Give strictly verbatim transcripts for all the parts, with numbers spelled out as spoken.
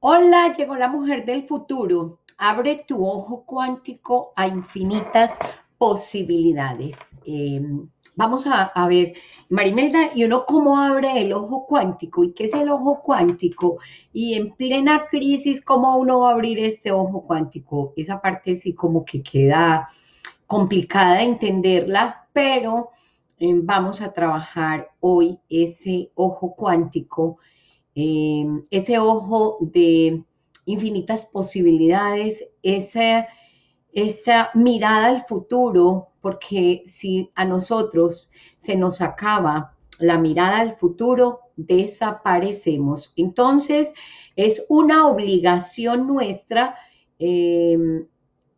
Hola, llegó la mujer del futuro. Abre tu ojo cuántico a infinitas posibilidades. Eh, vamos a, a ver, María Imelda, ¿y uno cómo abre el ojo cuántico? ¿Y qué es el ojo cuántico? Y en plena crisis, ¿cómo uno va a abrir este ojo cuántico? Esa parte sí como que queda complicada de entenderla, pero eh, vamos a trabajar hoy ese ojo cuántico. Eh, ese ojo de infinitas posibilidades, esa, esa mirada al futuro, porque si a nosotros se nos acaba la mirada al futuro, desaparecemos. Entonces, es una obligación nuestra, eh,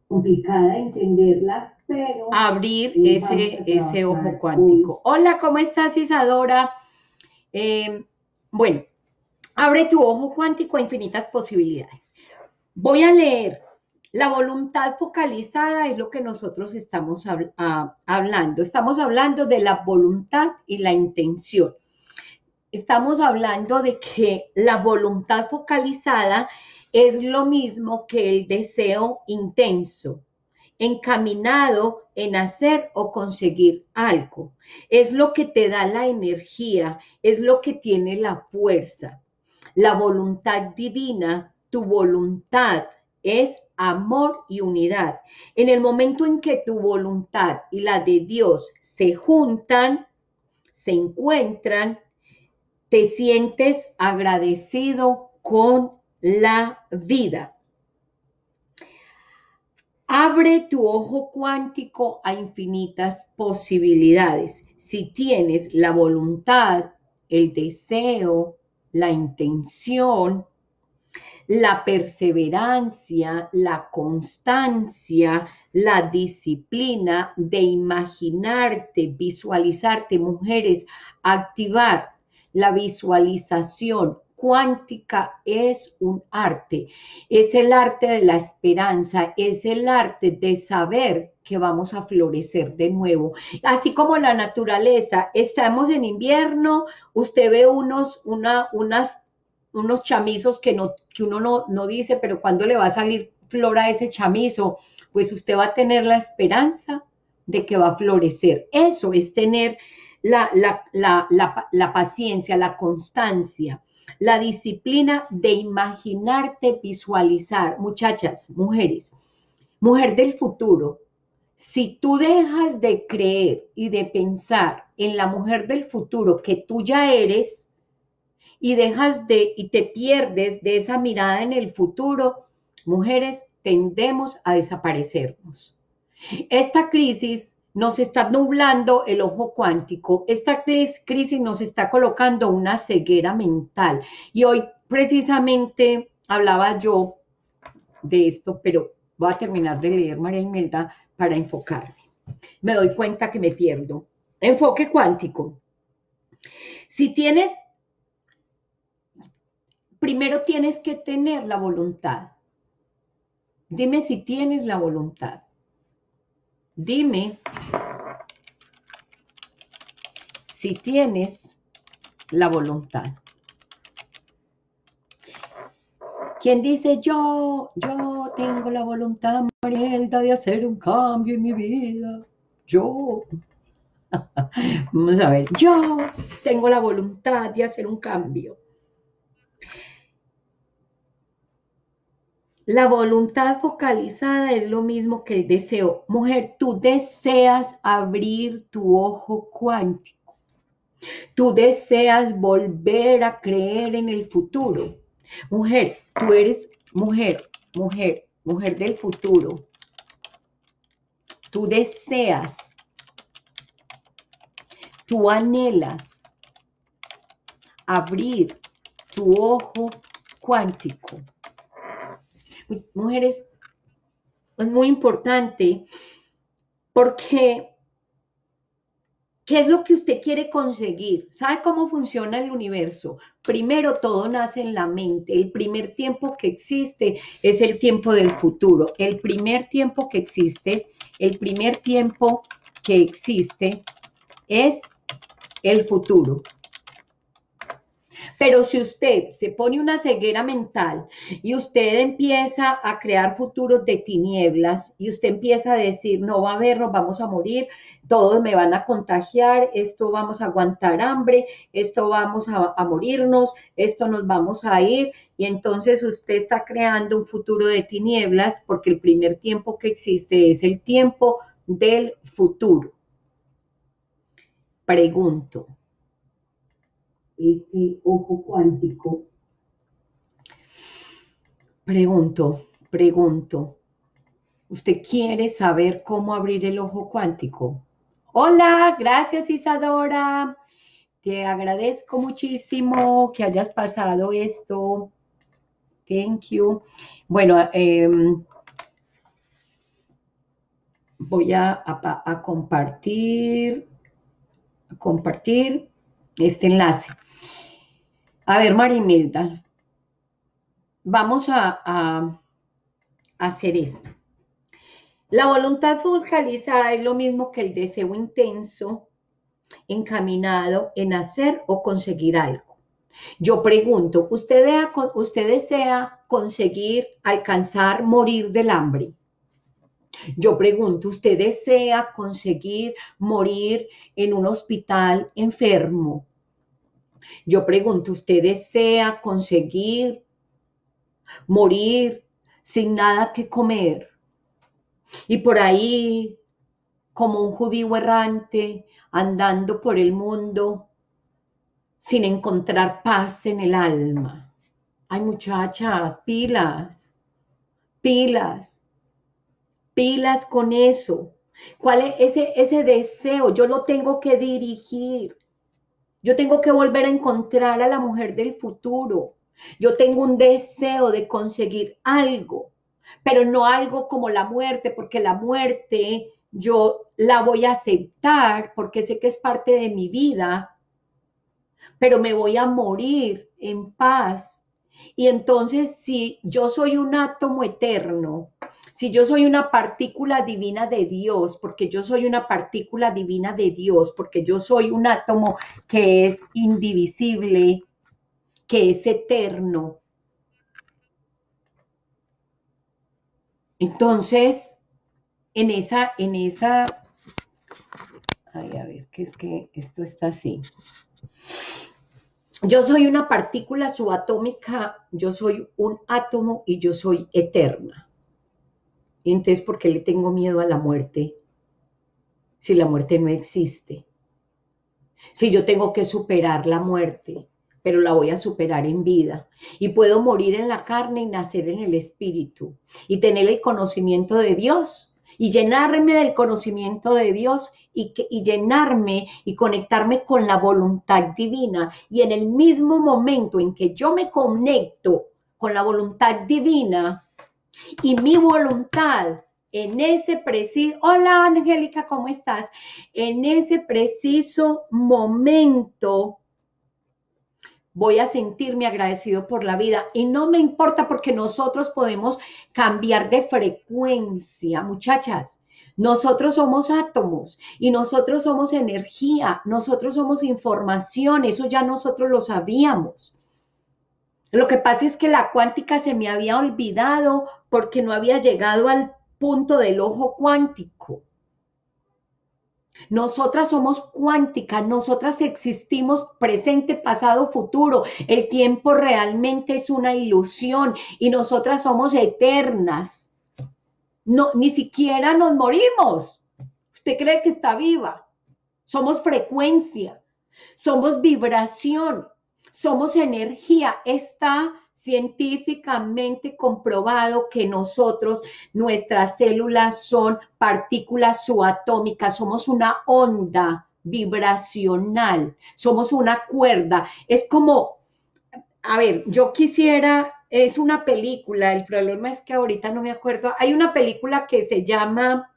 complicada entenderla, pero abrir ese, ese ojo cuántico. Hola, ¿cómo estás, Isadora? Eh, bueno. Abre tu ojo cuántico a infinitas posibilidades. Voy a leer. La voluntad focalizada es lo que nosotros estamos hab a, hablando. Estamos hablando de la voluntad y la intención. Estamos hablando de que la voluntad focalizada es lo mismo que el deseo intenso, encaminado en hacer o conseguir algo. Es lo que te da la energía, es lo que tiene la fuerza. La voluntad divina, tu voluntad, es amor y unidad. En el momento en que tu voluntad y la de Dios se juntan, se encuentran, te sientes agradecido con la vida. Abre tu ojo cuántico a infinitas posibilidades. Si tienes la voluntad, el deseo, la intención, la perseverancia, la constancia, la disciplina de imaginarte, visualizarte, mujeres, activar la visualización cuántica es un arte, es el arte de la esperanza, es el arte de saber que vamos a florecer de nuevo. Así como la naturaleza, estamos en invierno, usted ve unos, una, unas, unos chamizos que, no, que uno no, no dice, pero ¿cuándo le va a salir flor a ese chamizo? Pues usted va a tener la esperanza de que va a florecer. Eso es tener la, la, la, la, la paciencia, la constancia. La disciplina de imaginarte, visualizar. Muchachas, mujeres, mujer del futuro, si tú dejas de creer y de pensar en la mujer del futuro que tú ya eres y dejas de y te pierdes de esa mirada en el futuro, mujeres, tendemos a desaparecernos. Esta crisis nos está nublando el ojo cuántico. Esta crisis nos está colocando una ceguera mental. Y hoy precisamente hablaba yo de esto, pero voy a terminar de leer, María Imelda, para enfocarme. Me doy cuenta que me pierdo. Enfoque cuántico. Si tienes, primero tienes que tener la voluntad. Dime si tienes la voluntad. Dime si tienes la voluntad. ¿Quién dice yo? Yo tengo la voluntad, María Imelda, de hacer un cambio en mi vida. Yo. Vamos a ver. Yo tengo la voluntad de hacer un cambio. La voluntad focalizada es lo mismo que el deseo. Mujer, tú deseas abrir tu ojo cuántico. Tú deseas volver a creer en el futuro. Mujer, tú eres mujer, mujer, mujer del futuro. Tú deseas, tú anhelas abrir tu ojo cuántico. Mujeres, es muy importante porque ¿qué es lo que usted quiere conseguir? ¿Sabe cómo funciona el universo? Primero, todo nace en la mente. El primer tiempo que existe es el tiempo del futuro. El primer tiempo que existe, el primer tiempo que existe es el futuro. Pero si usted se pone una ceguera mental y usted empieza a crear futuros de tinieblas y usted empieza a decir, no va a haber, nos vamos a morir, todos me van a contagiar, esto vamos a aguantar hambre, esto vamos a, a morirnos, esto nos vamos a ir, y entonces usted está creando un futuro de tinieblas porque el primer tiempo que existe es el tiempo del futuro. Pregunto. Este ojo cuántico. Pregunto, pregunto. ¿Usted quiere saber cómo abrir el ojo cuántico? Hola, gracias Isadora. Te agradezco muchísimo que hayas pasado esto. Thank you. Bueno, eh, voy a, a, a compartir, a compartir este enlace. A ver, María Imelda, vamos a, a, a hacer esto. La voluntad focalizada es lo mismo que el deseo intenso encaminado en hacer o conseguir algo. Yo pregunto, ¿usted, dea, usted desea conseguir, alcanzar, morir del hambre? Yo pregunto, ¿usted desea conseguir morir en un hospital enfermo? Yo pregunto, ¿usted desea conseguir morir sin nada que comer? Y por ahí, como un judío errante, andando por el mundo, sin encontrar paz en el alma. Ay, muchachas, pilas, pilas, pilas con eso. ¿Cuál es ese, ese deseo? Yo lo tengo que dirigir. Yo tengo que volver a encontrar a la mujer del futuro. Yo tengo un deseo de conseguir algo, pero no algo como la muerte, porque la muerte yo la voy a aceptar porque sé que es parte de mi vida, pero me voy a morir en paz. Y entonces, si yo soy un átomo eterno, si yo soy una partícula divina de Dios, porque yo soy una partícula divina de Dios, porque yo soy un átomo que es indivisible, que es eterno, entonces, en esa, en esa, ay, a ver, que es que esto está así. Yo soy una partícula subatómica, yo soy un átomo y yo soy eterna. Y entonces, ¿por qué le tengo miedo a la muerte? Si la muerte no existe. Si yo tengo que superar la muerte, pero la voy a superar en vida. Y puedo morir en la carne y nacer en el espíritu. Y tener el conocimiento de Dios. Y llenarme del conocimiento de Dios. Y, que, y llenarme y conectarme con la voluntad divina. Y en el mismo momento en que yo me conecto con la voluntad divina y mi voluntad, en ese preciso... Hola, Angélica, ¿cómo estás? En ese preciso momento... voy a sentirme agradecido por la vida y no me importa porque nosotros podemos cambiar de frecuencia, muchachas. Nosotros somos átomos y nosotros somos energía, nosotros somos información, eso ya nosotros lo sabíamos. Lo que pasa es que la cuántica se me había olvidado porque no había llegado al punto del ojo cuántico. Nosotras somos cuánticas, nosotras existimos presente, pasado, futuro. El tiempo realmente es una ilusión y nosotras somos eternas. No, ni siquiera nos morimos. ¿Usted cree que está viva? Somos frecuencia, somos vibración, somos energía. Está científicamente comprobado que nosotros, nuestras células son partículas subatómicas, somos una onda vibracional, somos una cuerda. Es como, a ver, yo quisiera, es una película, el problema es que ahorita no me acuerdo, hay una película que se llama,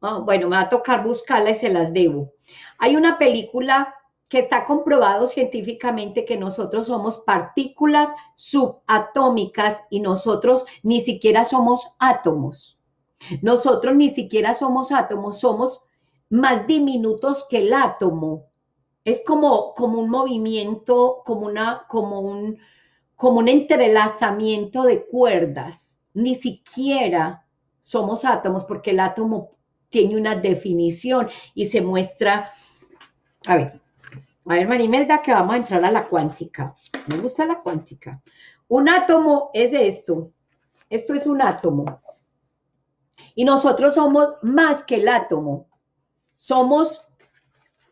oh, bueno, me va a tocar buscarla y se las debo. Hay una película que está comprobado científicamente que nosotros somos partículas subatómicas y nosotros ni siquiera somos átomos. Nosotros ni siquiera somos átomos, somos más diminutos que el átomo, Es como, como un movimiento, como, una, como, un, como un entrelazamiento de cuerdas. Ni siquiera somos átomos, porque el átomo tiene una definición y se muestra... A ver, a ver, María Imelda, que vamos a entrar a la cuántica. Me gusta la cuántica. Un átomo es esto. Esto es un átomo. Y nosotros somos más que el átomo. Somos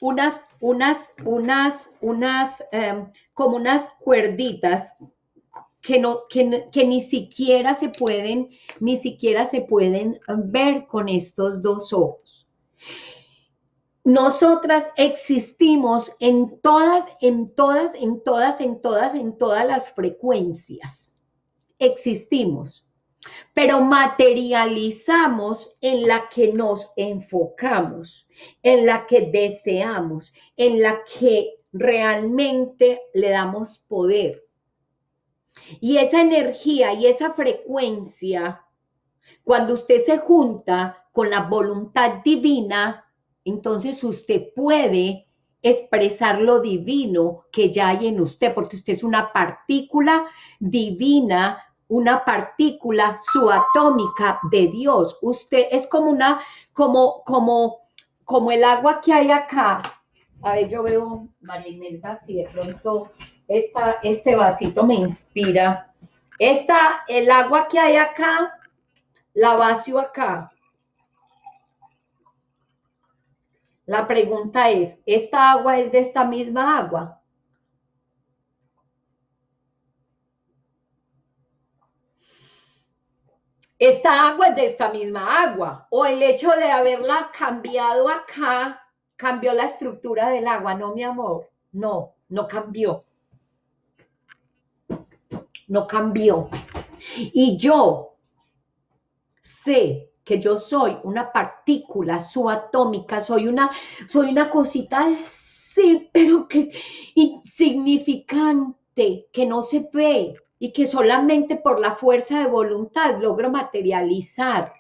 unas, unas, unas, unas, eh, como unas cuerditas que, no, que, que ni siquiera se pueden, ni siquiera se pueden ver con estos dos ojos. Nosotras existimos en todas, en todas, en todas, en todas, en todas las frecuencias. Existimos, pero materializamos en la que nos enfocamos, en la que deseamos, en la que realmente le damos poder. Y esa energía y esa frecuencia, cuando usted se junta con la voluntad divina, entonces usted puede expresar lo divino que ya hay en usted, porque usted es una partícula divina, una partícula subatómica de Dios. Usted es como una, como, como, como el agua que hay acá. A ver, yo veo, María Imelda, si de pronto esta, este vasito me inspira. Esta, el agua que hay acá, la vacío acá. La pregunta es, ¿esta agua es de esta misma agua? ¿Esta agua es de esta misma agua? ¿O el hecho de haberla cambiado acá, cambió la estructura del agua? No, mi amor, no, no cambió. No cambió. Y yo sé que yo soy una partícula subatómica, soy una, soy una cosita así, pero que insignificante, que no se ve y que solamente por la fuerza de voluntad logro materializar.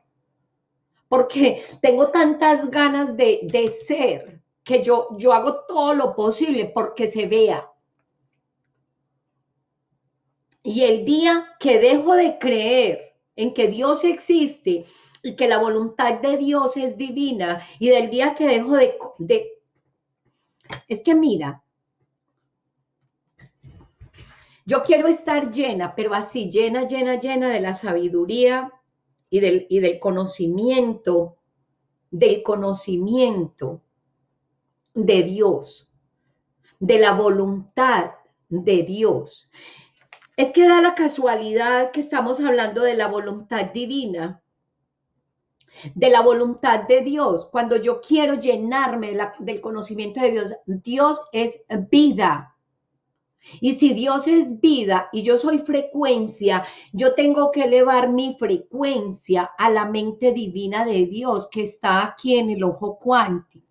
Porque tengo tantas ganas de, de ser que yo, yo hago todo lo posible porque se vea. Y el día que dejo de creer en que Dios existe y que la voluntad de Dios es divina, y del día que dejo de, de... Es que mira, yo quiero estar llena, pero así, llena, llena, llena de la sabiduría y del, y del conocimiento, del conocimiento de Dios, de la voluntad de Dios. Es que da la casualidad que estamos hablando de la voluntad divina, de la voluntad de Dios. Cuando yo quiero llenarme la, del conocimiento de Dios, Dios es vida. Y si Dios es vida y yo soy frecuencia, yo tengo que elevar mi frecuencia a la mente divina de Dios que está aquí en el ojo cuántico.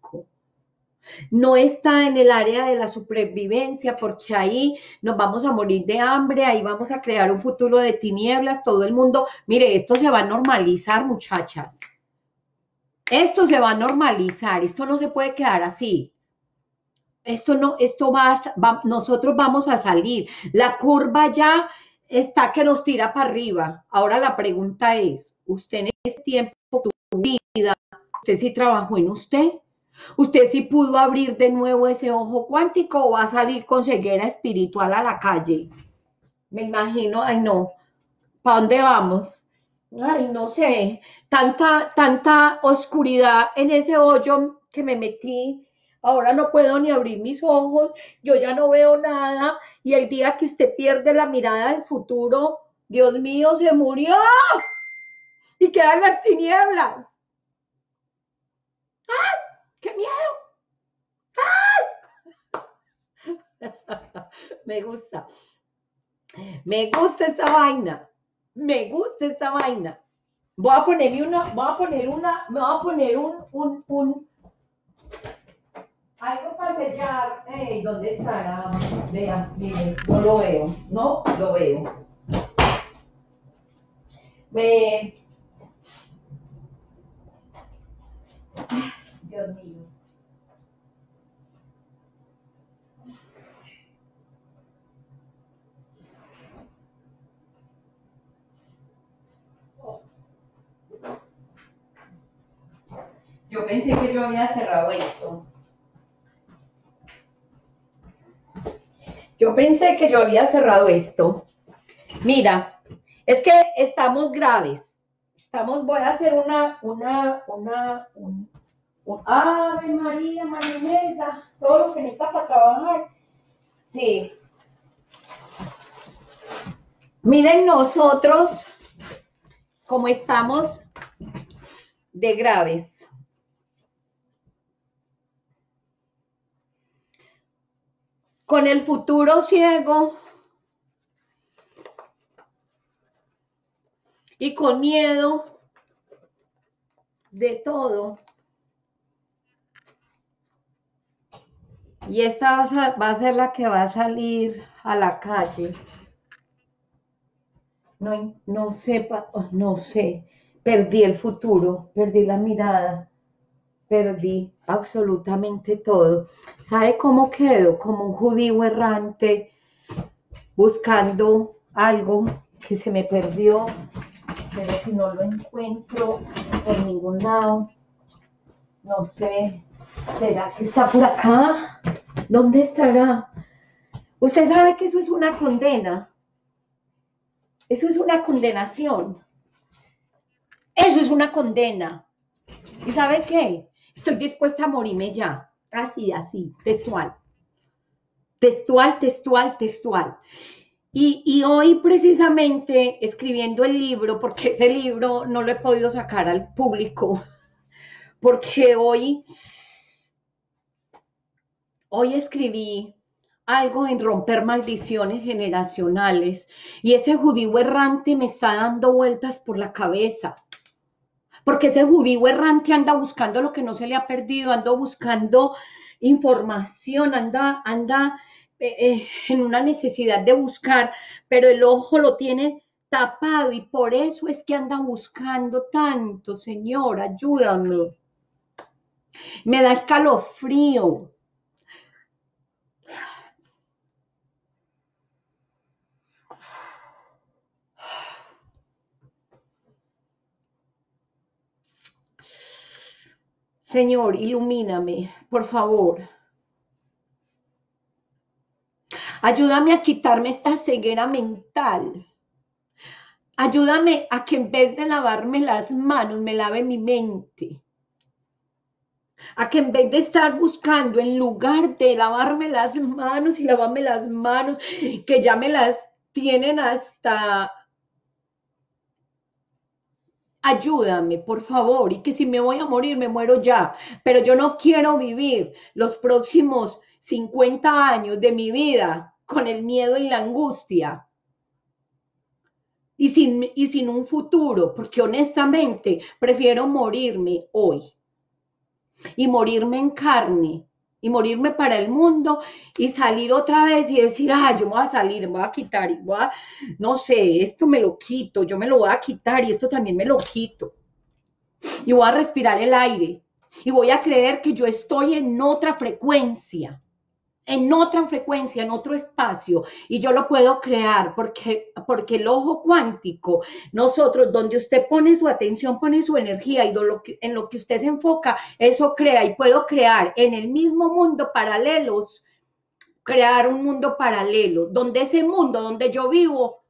No está en el área de la supervivencia, porque ahí nos vamos a morir de hambre, ahí vamos a crear un futuro de tinieblas, todo el mundo. Mire, esto se va a normalizar, muchachas. Esto se va a normalizar, esto no se puede quedar así. Esto no, esto va, va, nosotros vamos a salir. La curva ya está que nos tira para arriba. Ahora la pregunta es, ¿usted en este tiempo, tu vida, usted sí trabajó en usted? ¿Usted sí pudo abrir de nuevo ese ojo cuántico o va a salir con ceguera espiritual a la calle? Me imagino, ay no, ¿para dónde vamos? Ay, no sé, tanta, tanta oscuridad en ese hoyo que me metí, ahora no puedo ni abrir mis ojos, yo ya no veo nada, y el día que usted pierde la mirada del futuro, Dios mío, se murió y quedan las tinieblas. ¡Ay! ¡Qué miedo! ¡Ah! Me gusta. Me gusta esta vaina. Me gusta esta vaina. Voy a ponerme una, voy a poner una, me voy a poner un, un, un, algo para sellar. Hey, ¿dónde estará? Vea, mire, no lo veo, no lo veo. Ve. Dios mío. pensé que yo había cerrado esto. Yo pensé que yo había cerrado esto. Mira, es que estamos graves. Estamos, voy a hacer una, una, una, un, un ¡Ave María, María Imelda! Todo lo que necesita para trabajar. Sí. Miren, nosotros, como estamos de graves, con el futuro ciego y con miedo de todo, y esta va a, va a ser la que va a salir a la calle. No, no sepa, no sé, perdí el futuro, perdí la mirada, perdí absolutamente todo. ¿Sabe cómo quedo? Como un judío errante, buscando algo que se me perdió, pero que no lo encuentro por ningún lado. No sé, ¿será que está por acá? ¿Dónde estará? Usted sabe que eso es una condena. Eso es una condenación. Eso es una condena. ¿Y sabe qué? Estoy dispuesta a morirme ya. Así, así, textual. Textual, textual, textual. Y, y hoy precisamente escribiendo el libro, porque ese libro no lo he podido sacar al público, porque hoy, hoy escribí algo en romper maldiciones generacionales, y ese judío errante me está dando vueltas por la cabeza, porque ese judío errante anda buscando lo que no se le ha perdido, anda buscando información, anda, anda eh, eh, en una necesidad de buscar, pero el ojo lo tiene tapado, y por eso es que anda buscando tanto. Señor, ayúdame. Me da escalofrío. Señor, ilumíname, por favor. Ayúdame a quitarme esta ceguera mental. Ayúdame a que en vez de lavarme las manos, me lave mi mente. A que en vez de estar buscando, en lugar de lavarme las manos y lavarme las manos, que ya me las tienen hasta... Ayúdame, por favor, y que si me voy a morir, me muero ya. Pero yo no quiero vivir los próximos cincuenta años de mi vida con el miedo y la angustia. Y sin, y sin un futuro, porque honestamente prefiero morirme hoy. Y morirme en carne, y morirme para el mundo, y salir otra vez y decir, ah, yo me voy a salir, me voy a quitar, y voy a, no sé, esto me lo quito, yo me lo voy a quitar, y esto también me lo quito, y voy a respirar el aire, y voy a creer que yo estoy en otra frecuencia, en otra frecuencia, en otro espacio, y yo lo puedo crear, porque, porque el ojo cuántico, nosotros, donde usted pone su atención, pone su energía, y lo que, en lo que usted se enfoca, eso crea, y puedo crear en el mismo mundo paralelos, crear un mundo paralelo, donde ese mundo, donde yo vivo,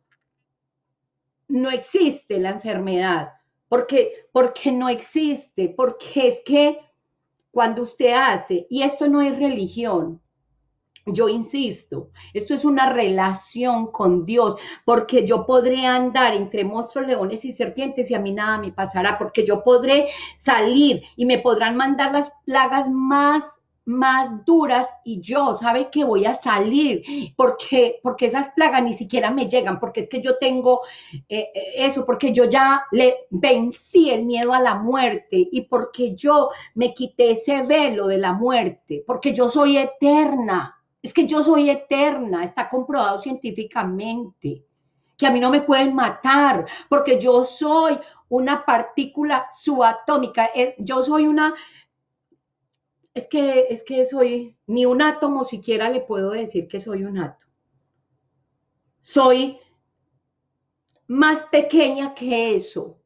no existe la enfermedad, porque, porque no existe, porque es que cuando usted hace, y esto no es religión, yo insisto, esto es una relación con Dios, porque yo podré andar entre monstruos, leones y serpientes y a mí nada me pasará, porque yo podré salir y me podrán mandar las plagas más, más duras y yo, ¿sabe que voy a salir? Porque, porque esas plagas ni siquiera me llegan, porque es que yo tengo eh, eso, porque yo ya le vencí el miedo a la muerte y porque yo me quité ese velo de la muerte, porque yo soy eterna. Es que yo soy eterna, está comprobado científicamente, que a mí no me pueden matar, porque yo soy una partícula subatómica, yo soy una, es que, es que soy, ni un átomo siquiera le puedo decir que soy un átomo. Soy más pequeña que eso,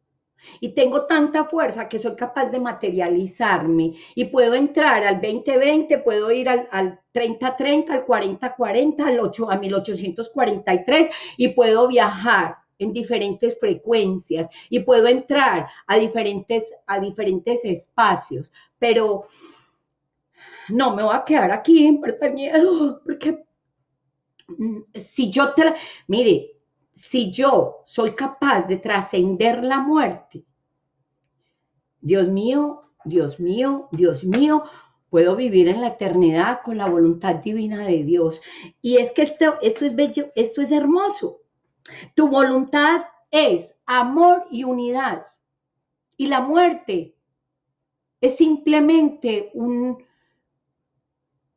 y tengo tanta fuerza que soy capaz de materializarme y puedo entrar al veinte veinte, puedo ir al, al treinta treinta, al cuarenta cuarenta, al ocho, a mil ochocientos cuarenta y tres y puedo viajar en diferentes frecuencias y puedo entrar a diferentes, a diferentes espacios, pero no me voy a quedar aquí, me da miedo, porque si yo, tra mire, si yo soy capaz de trascender la muerte, Dios mío, Dios mío, Dios mío, puedo vivir en la eternidad con la voluntad divina de Dios. Y es que esto, esto es bello, esto es hermoso. Tu voluntad es amor y unidad. Y la muerte es simplemente un...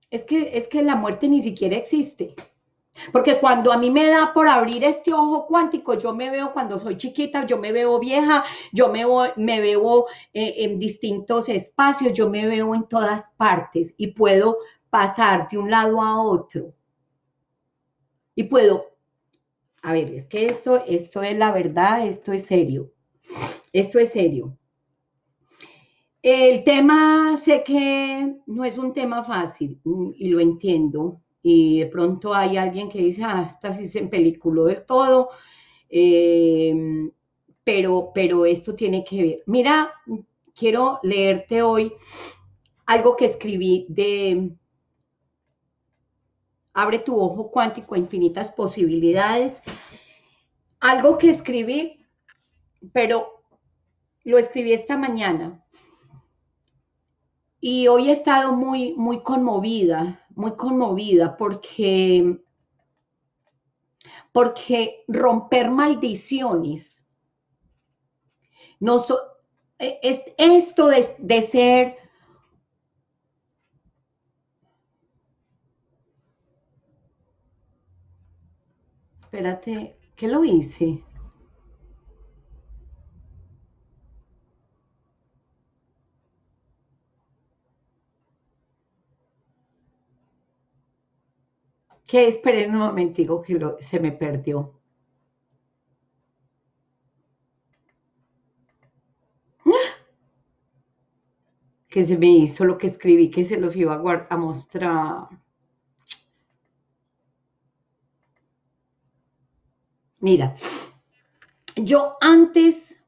Es que, es que la muerte ni siquiera existe. Porque cuando a mí me da por abrir este ojo cuántico, yo me veo cuando soy chiquita, yo me veo vieja, yo me, me veo eh, en distintos espacios, yo me veo en todas partes y puedo pasar de un lado a otro. Y puedo, a ver, es que esto, esto es la verdad, esto es serio, esto es serio. El tema, sé que no es un tema fácil y lo entiendo. Y de pronto hay alguien que dice, ah, esta sí se empeliculó del todo, eh, pero, pero esto tiene que ver. Mira, quiero leerte hoy algo que escribí de Abre tu ojo cuántico a infinitas posibilidades. Algo que escribí, pero lo escribí esta mañana. Y hoy he estado muy, muy conmovida, muy conmovida porque, porque romper maldiciones, no so, es, esto de, de ser, espérate, ¿qué lo hice? Que esperen un momentico que lo, se me perdió. Que se me hizo lo que escribí, que se los iba a, guard, a mostrar. Mira, yo antes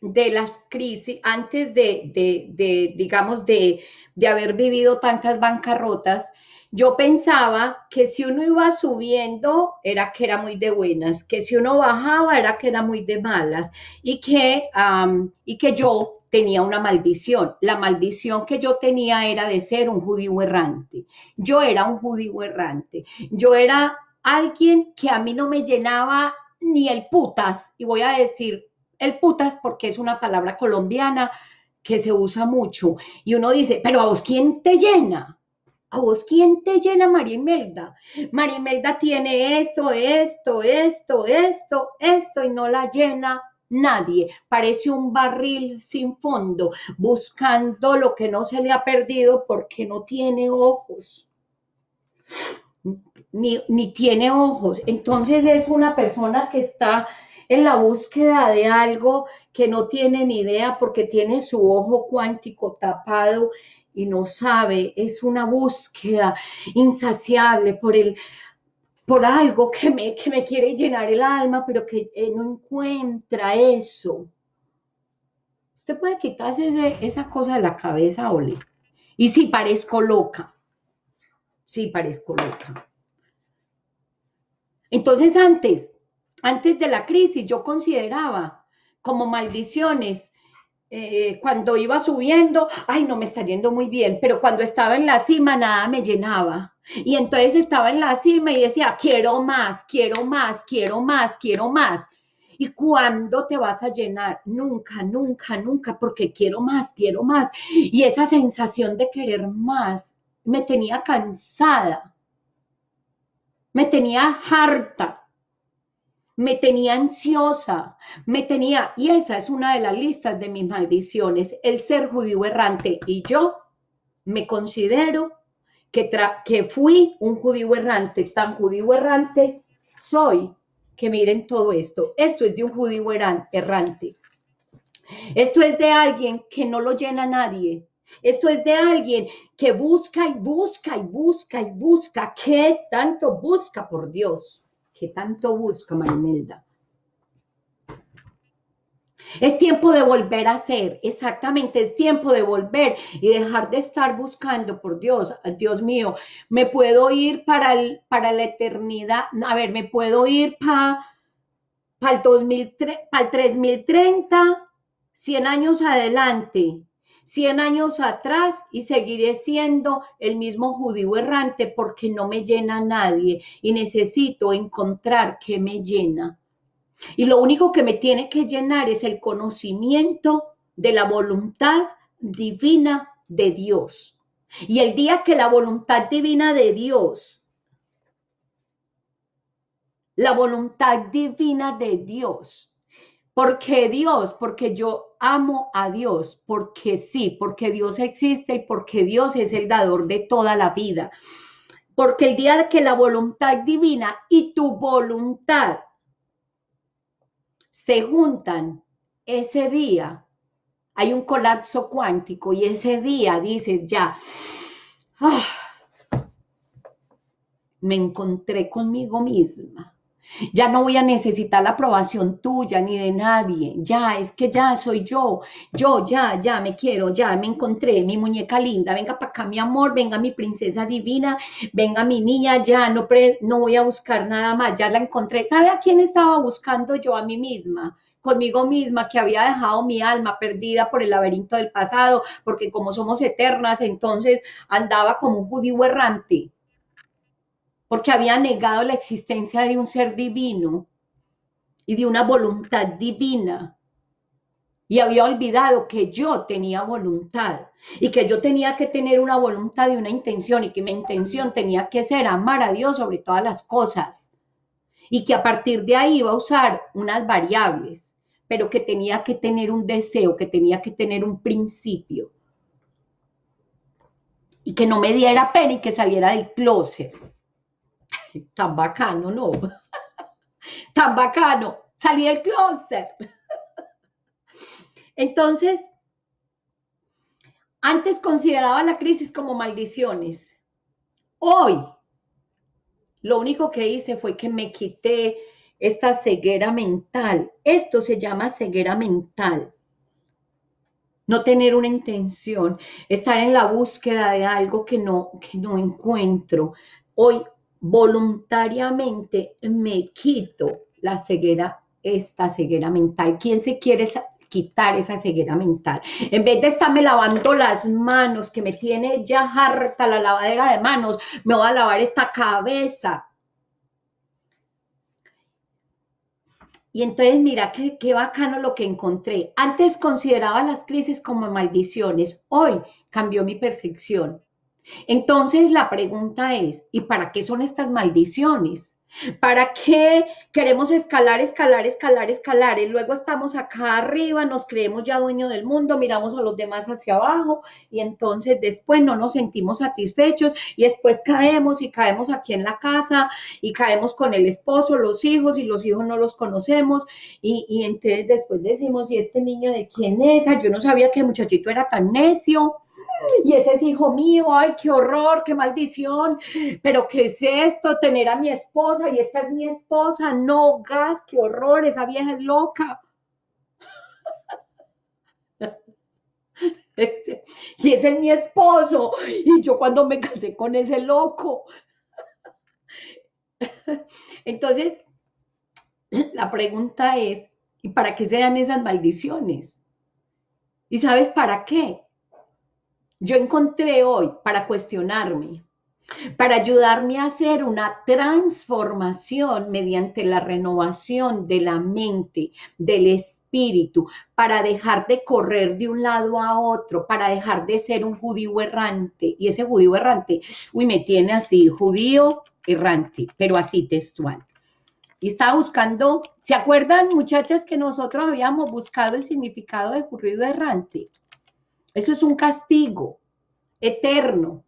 de las crisis, antes de, de, de digamos, de, de haber vivido tantas bancarrotas, yo pensaba que si uno iba subiendo era que era muy de buenas, que si uno bajaba era que era muy de malas y que, um, y que yo tenía una maldición. La maldición que yo tenía era de ser un judío errante. Yo era un judío errante. Yo era alguien que a mí no me llenaba ni el putas. Y voy a decir el putas porque es una palabra colombiana que se usa mucho. Y uno dice, pero ¿a vos quién te llena? ¿A vos quién te llena, María Imelda? María Imelda tiene esto, esto, esto, esto, esto y no la llena nadie. Parece un barril sin fondo, buscando lo que no se le ha perdido porque no tiene ojos. Ni, ni tiene ojos. Entonces es una persona que está en la búsqueda de algo que no tiene ni idea porque tiene su ojo cuántico tapado y no sabe, es una búsqueda insaciable por, el, por algo que me, que me quiere llenar el alma, pero que eh, no encuentra eso. Usted puede quitarse ese, esa cosa de la cabeza, Ole. Y sí, parezco loca. Sí, parezco loca. Entonces, antes, antes de la crisis, yo consideraba como maldiciones. Eh, cuando iba subiendo, ay, no me está yendo muy bien, pero cuando estaba en la cima nada me llenaba. Y entonces estaba en la cima y decía, quiero más, quiero más, quiero más, quiero más. ¿Y cuándo te vas a llenar? Nunca, nunca, nunca, porque quiero más, quiero más. Y esa sensación de querer más me tenía cansada, me tenía harta. Me tenía ansiosa, me tenía, y esa es una de las listas de mis maldiciones, el ser judío errante. Y yo me considero que, tra que fui un judío errante, tan judío errante soy, que miren todo esto, esto es de un judío errante. Esto es de alguien que no lo llena nadie. Esto es de alguien que busca y busca y busca y busca. ¿Qué tanto busca, por Dios? ¿Qué tanto busca, María Imelda? Es tiempo de volver a ser, exactamente, es tiempo de volver y dejar de estar buscando, por Dios, Dios mío, me puedo ir para, el, para la eternidad, a ver, me puedo ir para pa el, pa el tres mil treinta, cien años adelante, cien años atrás y seguiré siendo el mismo judío errante porque no me llena nadie y necesito encontrar qué me llena. Y lo único que me tiene que llenar es el conocimiento de la voluntad divina de Dios. Y el día que la voluntad divina de Dios, la voluntad divina de Dios, ¿por qué Dios? Porque yo amo a Dios, porque sí, porque Dios existe y porque Dios es el dador de toda la vida. Porque el día que la voluntad divina y tu voluntad se juntan, ese día hay un colapso cuántico y ese día dices ya, ah, me encontré conmigo misma, ya no voy a necesitar la aprobación tuya ni de nadie, ya es que ya soy yo, yo ya, ya me quiero, ya me encontré, mi muñeca linda, venga para acá mi amor, venga mi princesa divina, venga mi niña, ya no, pre, no voy a buscar nada más, ya la encontré. ¿Sabe a quién estaba buscando yo? A mí misma, conmigo misma, que había dejado mi alma perdida por el laberinto del pasado, porque como somos eternas, entonces andaba como un judío errante, porque había negado la existencia de un ser divino y de una voluntad divina. Y había olvidado que yo tenía voluntad y que yo tenía que tener una voluntad y una intención y que mi intención tenía que ser amar a Dios sobre todas las cosas. Y que a partir de ahí iba a usar unas variables, pero que tenía que tener un deseo, que tenía que tener un principio. Y que no me diera pena y que saliera del closet. Tan bacano, ¿no? Tan bacano. Salí del closet. Entonces, antes consideraba la crisis como maldiciones. Hoy, lo único que hice fue que me quité esta ceguera mental. Esto se llama ceguera mental. No tener una intención. Estar en la búsqueda de algo que no, que no encuentro. Hoy, voluntariamente me quito la ceguera, esta ceguera mental. ¿Quién se quiere quitar esa ceguera mental? En vez de estarme lavando las manos, que me tiene ya harta la lavadera de manos, me voy a lavar esta cabeza. Y entonces mira qué, qué bacano lo que encontré. Antes consideraba las crisis como maldiciones. Hoy cambió mi percepción. Entonces la pregunta es, ¿y para qué son estas maldiciones? ¿Para qué queremos escalar, escalar, escalar, escalar? Y luego estamos acá arriba, nos creemos ya dueños del mundo, miramos a los demás hacia abajo y entonces después no nos sentimos satisfechos y después caemos y caemos aquí en la casa y caemos con el esposo, los hijos y los hijos no los conocemos y, y entonces después decimos, ¿y este niño de quién es? Yo no sabía que el muchachito era tan necio. Y ese es hijo mío, ay, qué horror, qué maldición, pero ¿qué es esto? Tener a mi esposa y esta es mi esposa, no, gas, qué horror, esa vieja es loca. Ese, y ese es mi esposo, y yo cuando me casé con ese loco. Entonces, la pregunta es, ¿y para qué se dan esas maldiciones? ¿Y sabes para qué? Yo encontré hoy para cuestionarme, para ayudarme a hacer una transformación mediante la renovación de la mente, del espíritu, para dejar de correr de un lado a otro, para dejar de ser un judío errante. Y ese judío errante, uy, me tiene así, judío errante, pero así textual. Y estaba buscando, ¿se acuerdan, muchachas, que nosotros habíamos buscado el significado de judío errante? Eso es un castigo eterno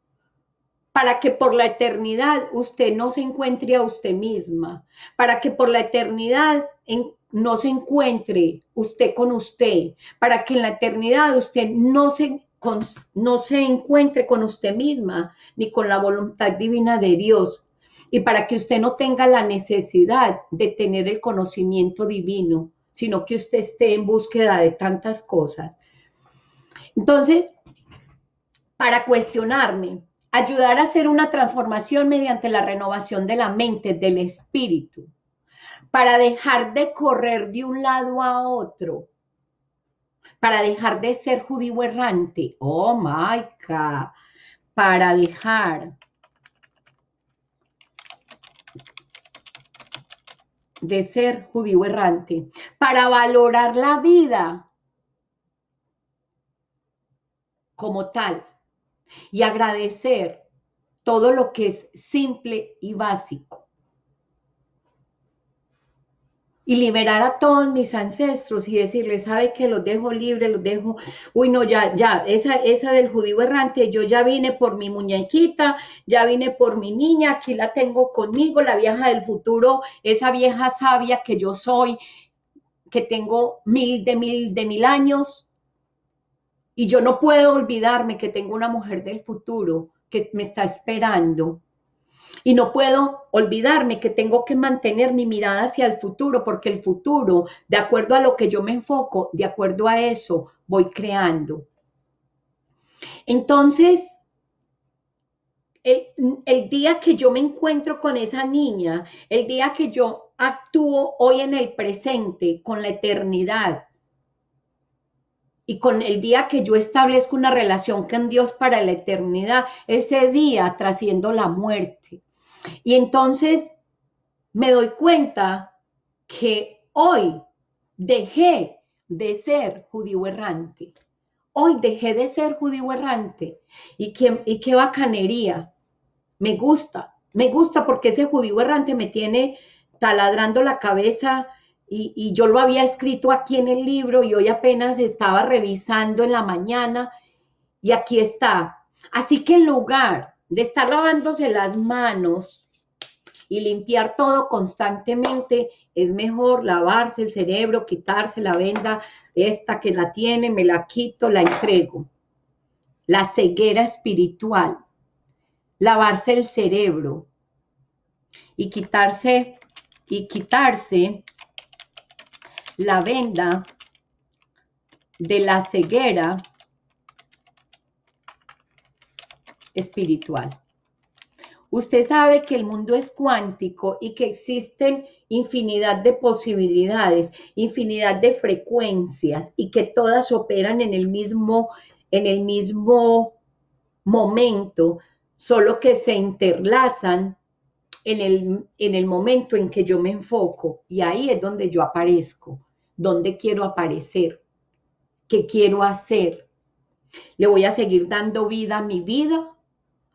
para que por la eternidad usted no se encuentre a usted misma, para que por la eternidad en, no se encuentre usted con usted, para que en la eternidad usted no se, con, no se encuentre con usted misma ni con la voluntad divina de Dios, y para que usted no tenga la necesidad de tener el conocimiento divino, sino que usted esté en búsqueda de tantas cosas. Entonces, para cuestionarme, ayudar a hacer una transformación mediante la renovación de la mente, del espíritu, para dejar de correr de un lado a otro, para dejar de ser judío errante, oh my God, para dejar de ser judío errante, para valorar la vida como tal y agradecer todo lo que es simple y básico, y liberar a todos mis ancestros y decirles, sabe que los dejo libres, los dejo, uy no, ya, ya, esa, esa del judío errante, yo ya vine por mi muñequita, ya vine por mi niña, aquí la tengo conmigo, la vieja del futuro, esa vieja sabia que yo soy, que tengo mil de mil de mil años, y yo no puedo olvidarme que tengo una mujer del futuro que me está esperando. Y no puedo olvidarme que tengo que mantener mi mirada hacia el futuro, porque el futuro, de acuerdo a lo que yo me enfoco, de acuerdo a eso, voy creando. Entonces, el, el día que yo me encuentro con esa niña, el día que yo actúo hoy en el presente, con la eternidad, y con el día que yo establezco una relación con Dios para la eternidad, ese día trasciendo la muerte. Y entonces me doy cuenta que hoy dejé de ser judío errante. Hoy dejé de ser judío errante. Y qué, y qué bacanería. Me gusta, me gusta porque ese judío errante me tiene taladrando la cabeza. Y, y yo lo había escrito aquí en el libro y hoy apenas estaba revisando en la mañana y aquí está. Así que en lugar de estar lavándose las manos y limpiar todo constantemente, es mejor lavarse el cerebro, quitarse la venda, esta que la tiene, me la quito, la entrego. La ceguera espiritual, lavarse el cerebro y quitarse, y quitarse... la venda de la ceguera espiritual. Usted sabe que el mundo es cuántico y que existen infinidad de posibilidades, infinidad de frecuencias y que todas operan en el mismo, en el mismo momento, solo que se interlazan en el, en el momento en que yo me enfoco. Y ahí es donde yo aparezco. ¿Dónde quiero aparecer? ¿Qué quiero hacer? ¿Le voy a seguir dando vida a mi vida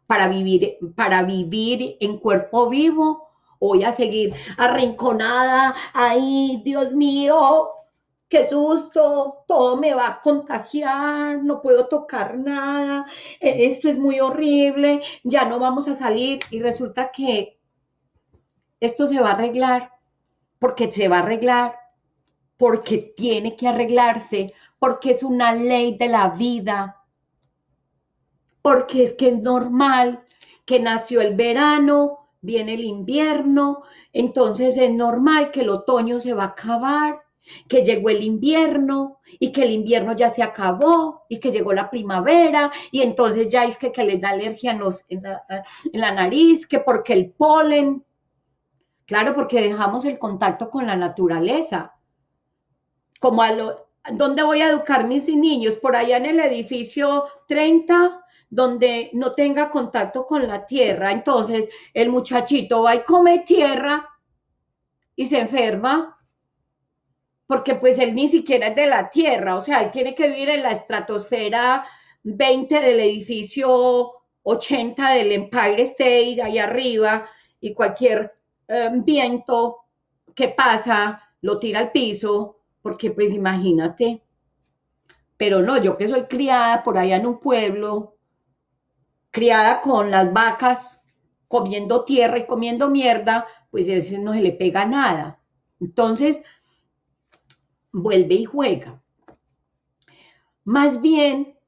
para vivir, para vivir en cuerpo vivo? ¿O voy a seguir arrinconada? ¡Ay, Dios mío! ¡Qué susto! Todo me va a contagiar, no puedo tocar nada, esto es muy horrible, ya no vamos a salir. Y resulta que esto se va a arreglar porque se va a arreglar, porque tiene que arreglarse, porque es una ley de la vida, porque es que es normal que nació el verano, viene el invierno, entonces es normal que el otoño se va a acabar, que llegó el invierno y que el invierno ya se acabó y que llegó la primavera y entonces ya es que, que les da alergia en, los, en, la, en la nariz, que porque el polen... Claro, porque dejamos el contacto con la naturaleza. Como a lo, ¿dónde voy a educar mis niños? Por allá en el edificio treinta, donde no tenga contacto con la tierra. Entonces, el muchachito va y come tierra y se enferma. Porque pues él ni siquiera es de la tierra. O sea, él tiene que vivir en la estratosfera veinte del edificio ochenta del Empire State, ahí arriba, y cualquier... viento que pasa lo tira al piso, porque pues imagínate. Pero no, yo que soy criada por allá en un pueblo criada con las vacas, comiendo tierra y comiendo mierda, pues a veces no se le pega nada. Entonces, vuelve y juega. Más bien,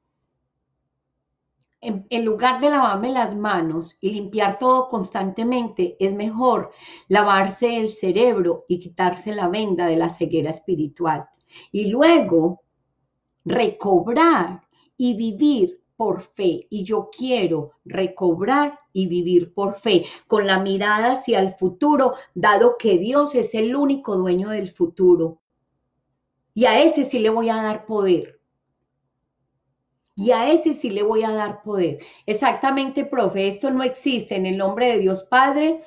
en, en lugar de lavarme las manos y limpiar todo constantemente, es mejor lavarse el cerebro y quitarse la venda de la ceguera espiritual. Y luego, recobrar y vivir por fe, y yo quiero recobrar y vivir por fe, con la mirada hacia el futuro, dado que Dios es el único dueño del futuro. Y a ese sí le voy a dar poder. Y a ese sí le voy a dar poder. Exactamente, profe, esto no existe en el nombre de Dios Padre,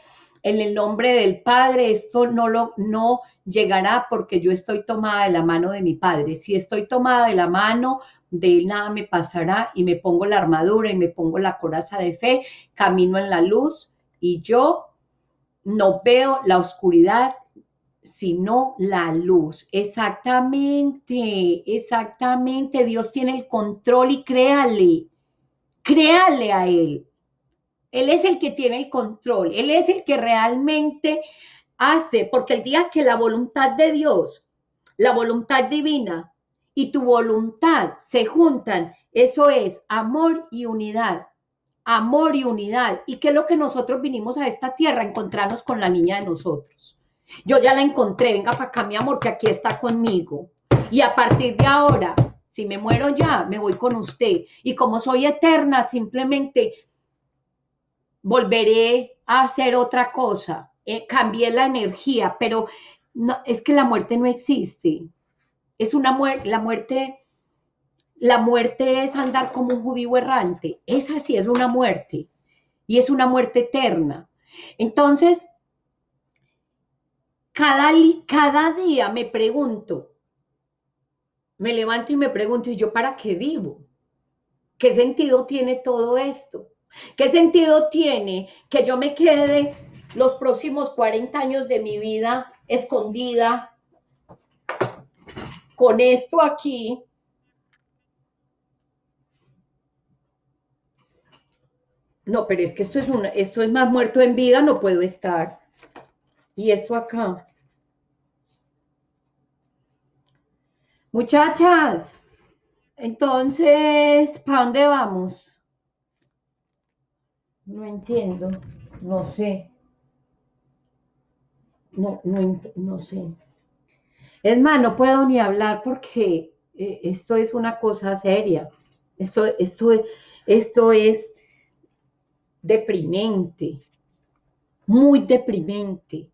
en el nombre del Padre, esto no, lo, no llegará porque yo estoy tomada de la mano de mi Padre. Si estoy tomada de la mano de Él, nada me pasará, y me pongo la armadura y me pongo la coraza de fe, camino en la luz y yo no veo la oscuridad sino la luz. Exactamente, exactamente, Dios tiene el control y créale, créale a Él. Él es el que tiene el control, Él es el que realmente hace, porque el día que la voluntad de Dios, la voluntad divina y tu voluntad se juntan, eso es amor y unidad, amor y unidad. ¿Y qué es lo que nosotros vinimos a esta tierra? Encontrarnos con la niña de nosotros. Yo ya la encontré, venga para acá mi amor, que aquí está conmigo. Y a partir de ahora, si me muero ya, me voy con usted. Y como soy eterna, simplemente volveré a hacer otra cosa, eh, cambié la energía, pero no, es que la muerte no existe, es una muerte, la muerte, la muerte es andar como un judío errante, esa sí es una muerte, y es una muerte eterna. Entonces, cada, cada día me pregunto, me levanto y me pregunto, ¿y yo para qué vivo? ¿Qué sentido tiene todo esto? ¿Qué sentido tiene que yo me quede los próximos cuarenta años de mi vida escondida con esto aquí? No, pero es que esto es, una, esto es más muerto en vida, no puedo estar. Y esto acá. Muchachas, entonces, ¿para dónde vamos? No entiendo, no sé, no, no, no sé. Es más, no puedo ni hablar porque eh, esto es una cosa seria, esto, esto, esto es deprimente, muy deprimente.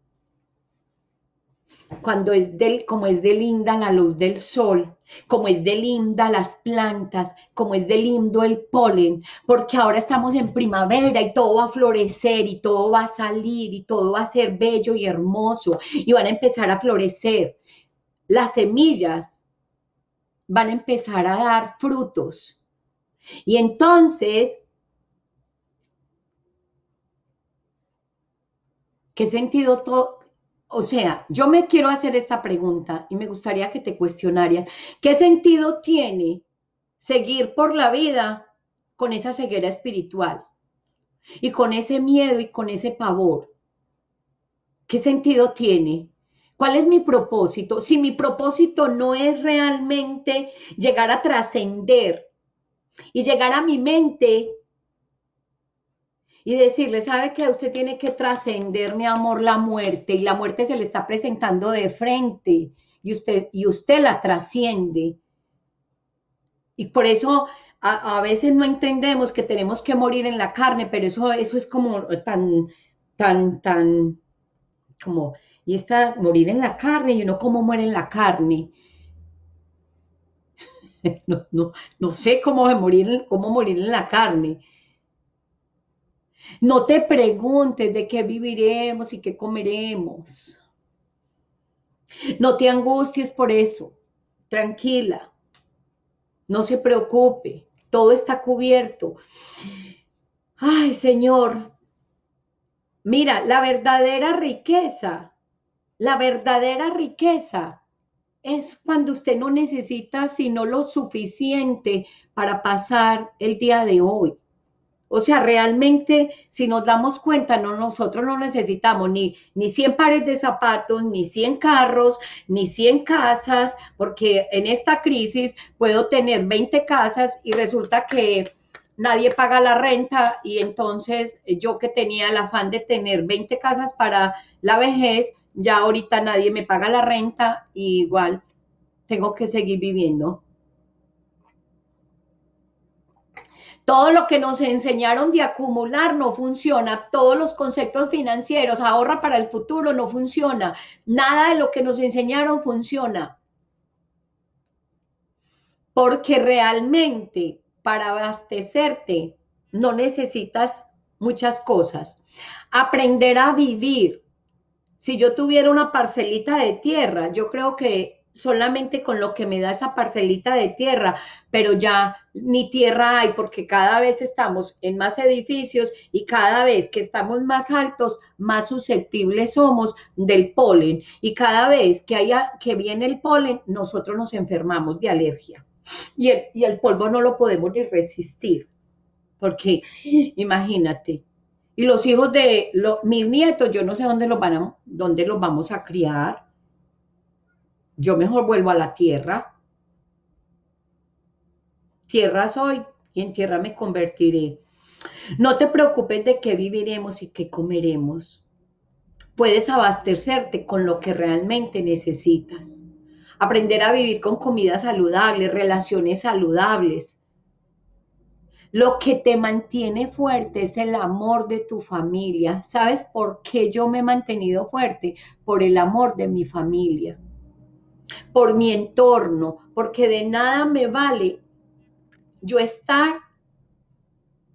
Cuando es del, como es de linda la luz del sol, como es de linda las plantas, como es de lindo el polen, porque ahora estamos en primavera y todo va a florecer y todo va a salir y todo va a ser bello y hermoso y van a empezar a florecer. Las semillas van a empezar a dar frutos y entonces, ¿qué sentido todo? O sea, yo me quiero hacer esta pregunta y me gustaría que te cuestionaras. ¿Qué sentido tiene seguir por la vida con esa ceguera espiritual? Y con ese miedo y con ese pavor. ¿Qué sentido tiene? ¿Cuál es mi propósito? Si mi propósito no es realmente llegar a trascender y llegar a mi mente y decirle, sabe que usted tiene que trascender, mi amor, la muerte, y la muerte se le está presentando de frente, y usted, y usted la trasciende. Y por eso a, a veces no entendemos que tenemos que morir en la carne, pero eso, eso es como tan, tan, tan, como, y está morir en la carne, y uno cómo muere en la carne. no, no, no sé cómo morir, cómo morir en la carne. No te preguntes de qué viviremos y qué comeremos. No te angusties por eso. Tranquila. No se preocupe. Todo está cubierto. Ay, Señor. Mira, la verdadera riqueza, la verdadera riqueza es cuando usted no necesita sino lo suficiente para pasar el día de hoy. O sea, realmente, si nos damos cuenta, no, nosotros no necesitamos ni, ni cien pares de zapatos, ni cien carros, ni cien casas, porque en esta crisis puedo tener veinte casas y resulta que nadie paga la renta y entonces yo que tenía el afán de tener veinte casas para la vejez, ya ahorita nadie me paga la renta y igual tengo que seguir viviendo. Todo lo que nos enseñaron de acumular no funciona, todos los conceptos financieros, ahorra para el futuro, no funciona. Nada de lo que nos enseñaron funciona. Porque realmente para abastecerte no necesitas muchas cosas. Aprender a vivir. Si yo tuviera una parcelita de tierra, yo creo que solamente con lo que me da esa parcelita de tierra, pero ya ni tierra hay porque cada vez estamos en más edificios y cada vez que estamos más altos, más susceptibles somos del polen. Y cada vez que haya, que viene el polen, nosotros nos enfermamos de alergia. Y el, y el polvo no lo podemos ni resistir, porque imagínate. Y los hijos de los, mis nietos, yo no sé dónde los, van a, dónde los vamos a criar. Yo mejor vuelvo a la tierra. Tierra soy y en tierra me convertiré. No te preocupes de qué viviremos y qué comeremos. Puedes abastecerte con lo que realmente necesitas. Aprender a vivir con comida saludable, relaciones saludables. Lo que te mantiene fuerte es el amor de tu familia. ¿Sabes por qué yo me he mantenido fuerte? Por el amor de mi familia. Por mi entorno, porque de nada me vale yo estar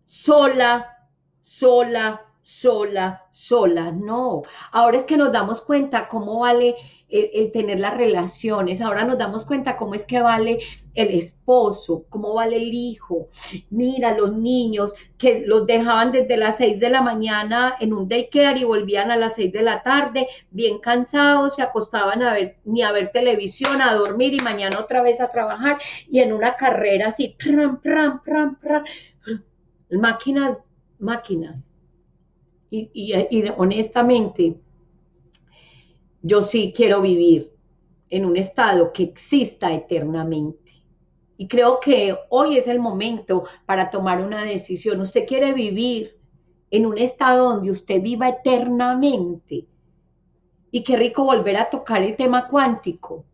sola, sola, sola, sola. No, ahora es que nos damos cuenta cómo vale el, el tener las relaciones, ahora nos damos cuenta cómo es que vale el esposo, cómo vale el hijo. Mira, los niños que los dejaban desde las seis de la mañana en un daycare y volvían a las seis de la tarde, bien cansados, se acostaban a ver, ni a ver televisión, a dormir y mañana otra vez a trabajar y en una carrera así, pram, pram, pram, pram, máquinas, máquinas. Y, y, y honestamente, yo sí quiero vivir en un estado que exista eternamente. Y creo que hoy es el momento para tomar una decisión. Usted quiere vivir en un estado donde usted viva eternamente. Y qué rico volver a tocar el tema cuántico.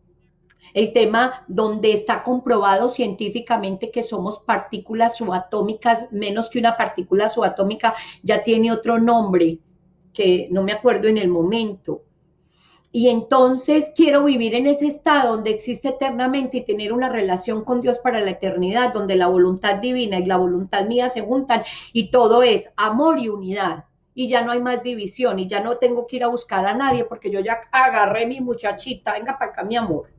El tema donde está comprobado científicamente que somos partículas subatómicas, menos que una partícula subatómica, ya tiene otro nombre, que no me acuerdo en el momento. Y entonces quiero vivir en ese estado donde existe eternamente y tener una relación con Dios para la eternidad, donde la voluntad divina y la voluntad mía se juntan y todo es amor y unidad. Y ya no hay más división y ya no tengo que ir a buscar a nadie porque yo ya agarré mi muchachita, venga para acá mi amor.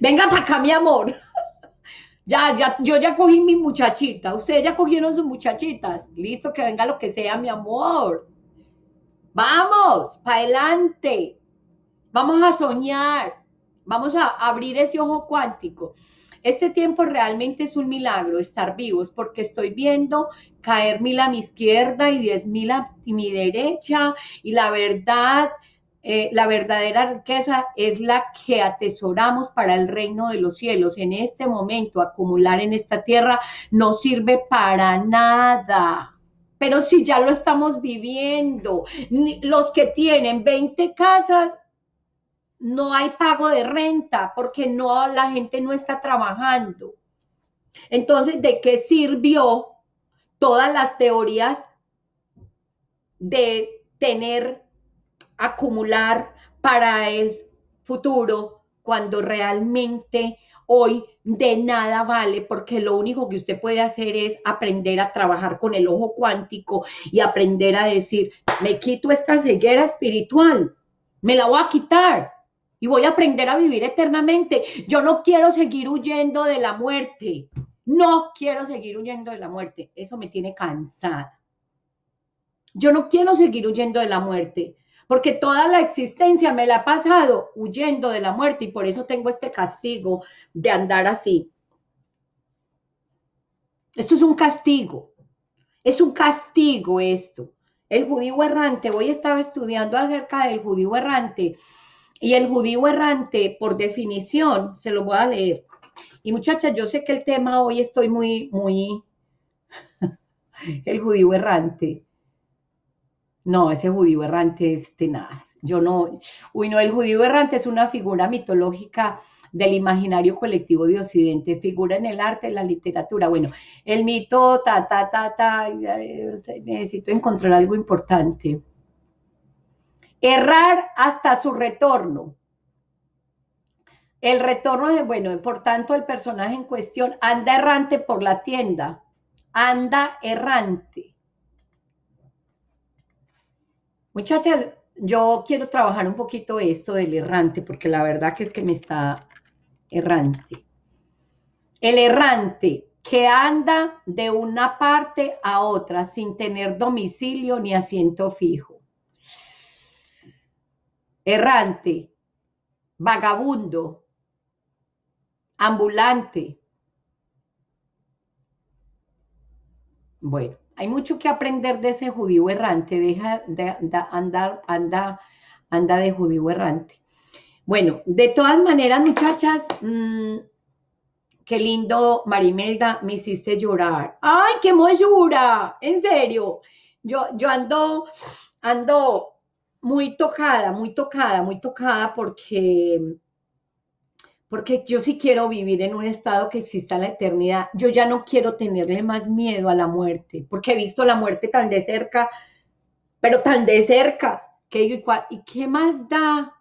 Venga para acá mi amor, ya, ya, yo ya cogí mi muchachita, ustedes ya cogieron sus muchachitas, listo, que venga lo que sea mi amor, vamos, para adelante, vamos a soñar, vamos a abrir ese ojo cuántico. Este tiempo realmente es un milagro estar vivos porque estoy viendo caer mil a mi izquierda y diez mil a mi derecha y la verdad... Eh, la verdadera riqueza es la que atesoramos para el reino de los cielos. En este momento, acumular en esta tierra no sirve para nada. Pero si ya lo estamos viviendo, los que tienen veinte casas, no hay pago de renta porque no, la gente no está trabajando. Entonces, ¿de qué sirvió todas las teorías de tener acumular para el futuro cuando realmente hoy de nada vale, porque lo único que usted puede hacer es aprender a trabajar con el ojo cuántico y aprender a decir, me quito esta ceguera espiritual, me la voy a quitar y voy a aprender a vivir eternamente. Yo no quiero seguir huyendo de la muerte, no quiero seguir huyendo de la muerte, eso me tiene cansada. Yo no quiero seguir huyendo de la muerte, porque toda la existencia me la ha pasado huyendo de la muerte y por eso tengo este castigo de andar así. Esto es un castigo. Es un castigo esto. El judío errante, hoy estaba estudiando acerca del judío errante, y el judío errante, por definición, se lo voy a leer. Y muchachas, yo sé que el tema hoy estoy muy, muy... El judío errante. No, ese judío errante es tenaz. Yo no... Uy, no, el judío errante es una figura mitológica del imaginario colectivo de Occidente, figura en el arte, en la literatura. Bueno, el mito, ta, ta, ta, ta, necesito encontrar algo importante. Errar hasta su retorno. El retorno de, bueno, por tanto, el personaje en cuestión anda errante por la tienda. Anda errante. Muchachas, yo quiero trabajar un poquito esto del errante, porque la verdad que es que me está... Errante. El errante que anda de una parte a otra sin tener domicilio ni asiento fijo. Errante, vagabundo, ambulante. Bueno, hay mucho que aprender de ese judío errante. Deja de, de andar, anda, anda de judío errante. Bueno, de todas maneras, muchachas, mmm, qué lindo, María Imelda, me hiciste llorar. ¡Ay, qué mosura! En serio, yo, yo ando, ando muy tocada, muy tocada, muy tocada, porque, porque yo sí quiero vivir en un estado que exista la eternidad. Yo ya no quiero tenerle más miedo a la muerte, porque he visto la muerte tan de cerca, pero tan de cerca, que digo, ¿y qué más da?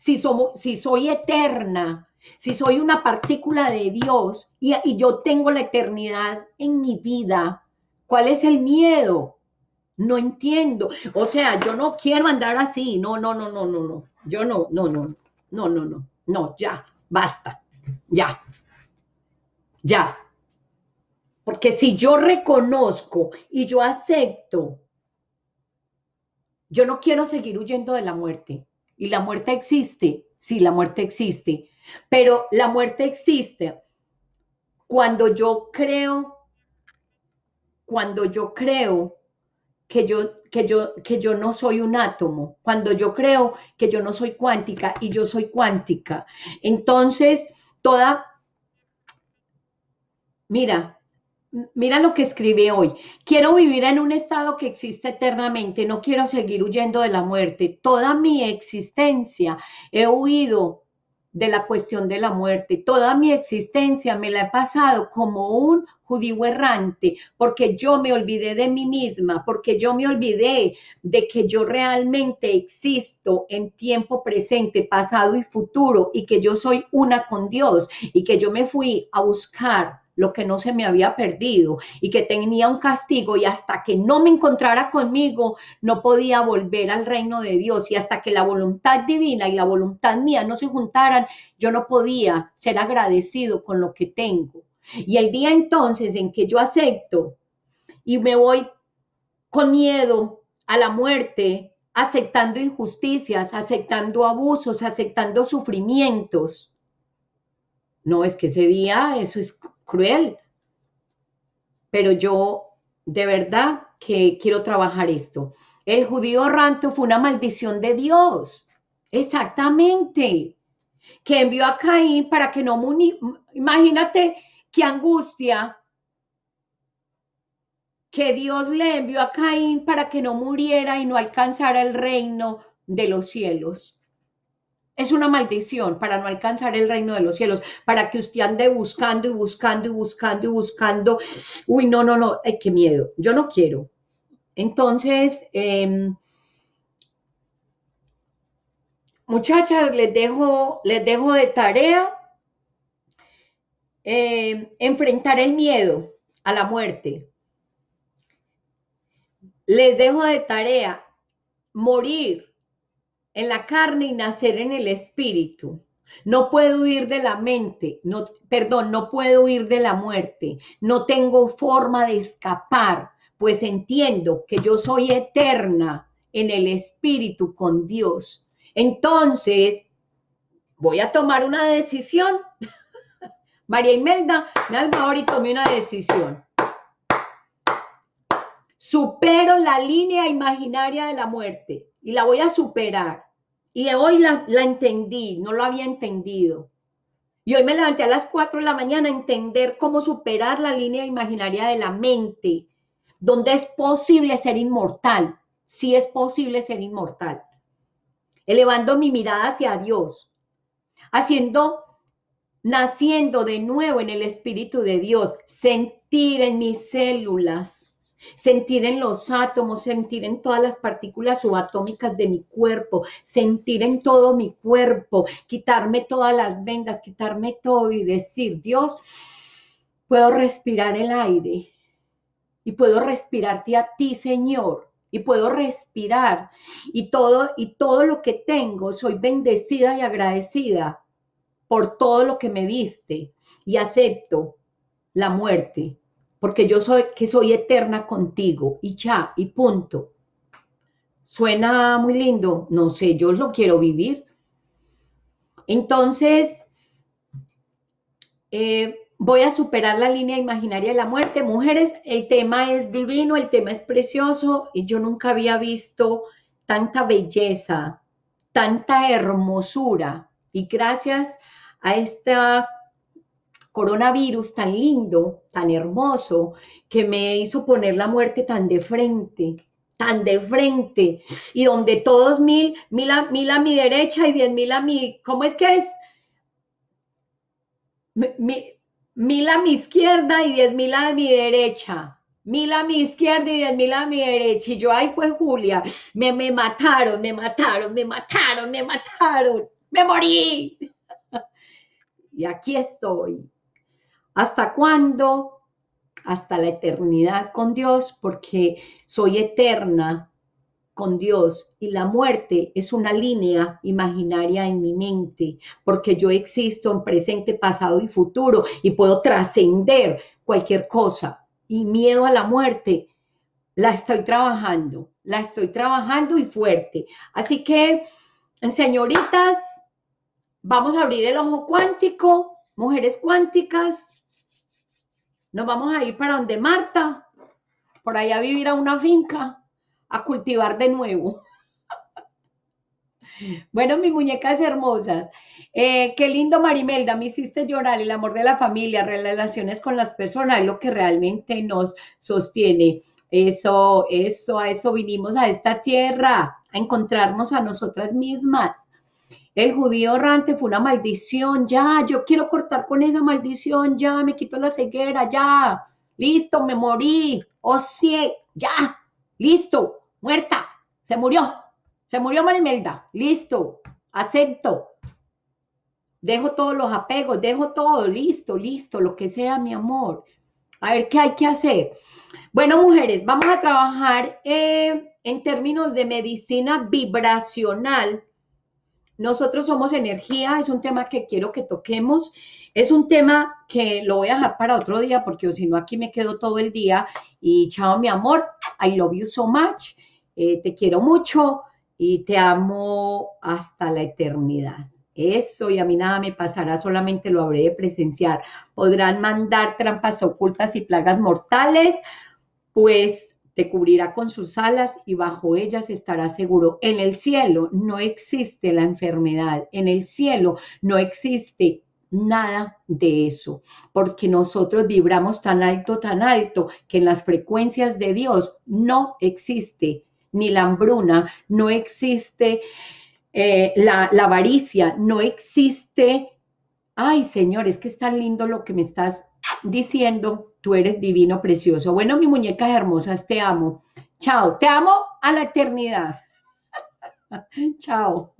Si, somos, si soy eterna, si soy una partícula de Dios y, y yo tengo la eternidad en mi vida, ¿cuál es el miedo? No entiendo. O sea, yo no quiero andar así. No, no, no, no, no, no. Yo no, no, no, no, no, no, no, ya, basta, ya, ya. Porque si yo reconozco y yo acepto, yo no quiero seguir huyendo de la muerte. ¿Y la muerte existe? Sí, la muerte existe. Pero la muerte existe cuando yo creo, cuando yo creo que yo, que yo, que yo no soy un átomo, cuando yo creo que yo no soy cuántica y yo soy cuántica. Entonces, toda... Mira... Mira lo que escribe hoy. Quiero vivir en un estado que existe eternamente. No quiero seguir huyendo de la muerte. Toda mi existencia he huido de la cuestión de la muerte. Toda mi existencia me la he pasado como un judío errante, porque yo me olvidé de mí misma, porque yo me olvidé de que yo realmente existo en tiempo presente, pasado y futuro, y que yo soy una con Dios, y que yo me fui a buscar lo que no se me había perdido y que tenía un castigo, y hasta que no me encontrara conmigo no podía volver al reino de Dios, y hasta que la voluntad divina y la voluntad mía no se juntaran, yo no podía ser agradecido con lo que tengo. Y el día entonces en que yo acepto y me voy con miedo a la muerte, aceptando injusticias, aceptando abusos, aceptando sufrimientos, no, es que ese día eso es cruel, pero yo de verdad que quiero trabajar esto. El judío errante fue una maldición de Dios, exactamente, que envió a Caín para que no muni... Imagínate qué angustia, que Dios le envió a Caín para que no muriera y no alcanzara el reino de los cielos. Es una maldición para no alcanzar el reino de los cielos, para que usted ande buscando y buscando y buscando y buscando. Uy, no, no, no, ay, qué miedo, yo no quiero. Entonces, eh, muchachas, les dejo, les dejo de tarea eh, enfrentar el miedo a la muerte. Les dejo de tarea morir en la carne y nacer en el espíritu. No puedo huir de la mente, no, perdón, no puedo huir de la muerte. No tengo forma de escapar, pues entiendo que yo soy eterna en el espíritu con Dios. Entonces, voy a tomar una decisión María Imelda, me alboré y tomé una decisión. Supero la línea imaginaria de la muerte y la voy a superar. Y hoy la, la entendí, no lo había entendido. Y hoy me levanté a las cuatro de la mañana a entender cómo superar la línea imaginaria de la mente, donde es posible ser inmortal. Sí es posible ser inmortal. Elevando mi mirada hacia Dios, haciendo, naciendo de nuevo en el Espíritu de Dios, sentir en mis células, sentir en los átomos, sentir en todas las partículas subatómicas de mi cuerpo, sentir en todo mi cuerpo, quitarme todas las vendas, quitarme todo y decir, Dios, puedo respirar el aire y puedo respirarte a ti, Señor, y puedo respirar y todo, y todo lo que tengo, soy bendecida y agradecida por todo lo que me diste y acepto la muerte. Porque yo soy, que soy eterna contigo, y ya, y punto. Suena muy lindo, no sé, yo lo quiero vivir. Entonces, eh, voy a superar la línea imaginaria de la muerte. Mujeres, el tema es divino, el tema es precioso, y yo nunca había visto tanta belleza, tanta hermosura, y gracias a esta coronavirus tan lindo, tan hermoso, que me hizo poner la muerte tan de frente, tan de frente, y donde todos mil, mil a, mil a mi derecha y diez mil a mi, ¿cómo es que es? Mi, mi, mil a mi izquierda y diez mil a mi derecha, mil a mi izquierda y diez mil a mi derecha, y yo, ay, pues Julia, me, me mataron, me mataron, me mataron, me mataron, me morí, y aquí estoy. ¿Hasta cuándo? Hasta la eternidad con Dios, porque soy eterna con Dios y la muerte es una línea imaginaria en mi mente, porque yo existo en presente, pasado y futuro y puedo trascender cualquier cosa. Y miedo a la muerte, la estoy trabajando, la estoy trabajando y fuerte. Así que, señoritas, vamos a abrir el ojo cuántico, mujeres cuánticas. Nos vamos a ir para donde Marta, por allá a vivir a una finca, a cultivar de nuevo. Bueno, mis muñecas hermosas, eh, qué lindo, María Imelda, me hiciste llorar. El amor de la familia, relaciones con las personas, lo que realmente nos sostiene. Eso, eso, a eso vinimos a esta tierra, a encontrarnos a nosotras mismas. El judío errante fue una maldición, ya, yo quiero cortar con esa maldición, ya, me quito la ceguera, ya, listo, me morí, o sí, ya, listo, muerta, se murió, se murió María Imelda, listo, acepto, dejo todos los apegos, dejo todo, listo, listo, lo que sea, mi amor, a ver qué hay que hacer. Bueno, mujeres, vamos a trabajar eh, en términos de medicina vibracional. Nosotros somos energía, es un tema que quiero que toquemos, es un tema que lo voy a dejar para otro día porque si no aquí me quedo todo el día y chao mi amor, I love you so much, eh, te quiero mucho y te amo hasta la eternidad. Eso, y a mí nada me pasará, solamente lo habré de presenciar. Podrán mandar trampas ocultas y plagas mortales, pues te cubrirá con sus alas y bajo ellas estarás seguro. En el cielo no existe la enfermedad, en el cielo no existe nada de eso, porque nosotros vibramos tan alto, tan alto, que en las frecuencias de Dios no existe ni la hambruna, no existe eh, la, la avaricia, no existe... Ay, Señor, es que es tan lindo lo que me estás diciendo. Tú eres divino, precioso. Bueno, mis muñecas hermosas, te amo. Chao, te amo a la eternidad. Chao.